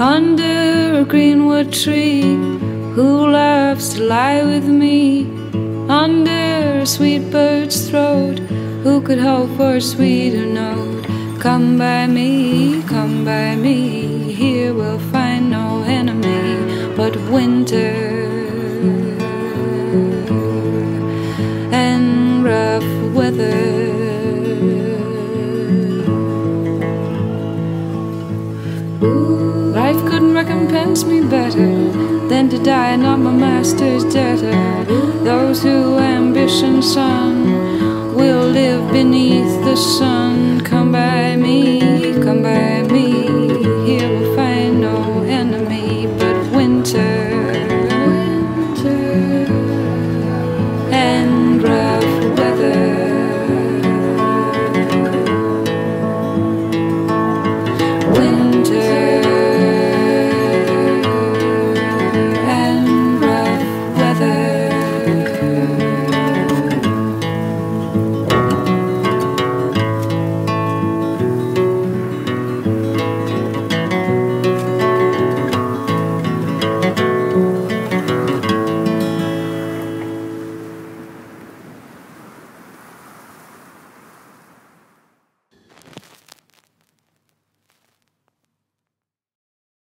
Under a greenwood tree, who loves to lie with me? Under a sweet bird's throat, who could hope for a sweeter note? Come by me, here we'll find no enemy but winter and rough weather. Life couldn't recompense me better than to die not my master's debtor. Those who ambition son will live beneath the sun. Come by me, here we'll find no enemy but winter and rough weather. Winter.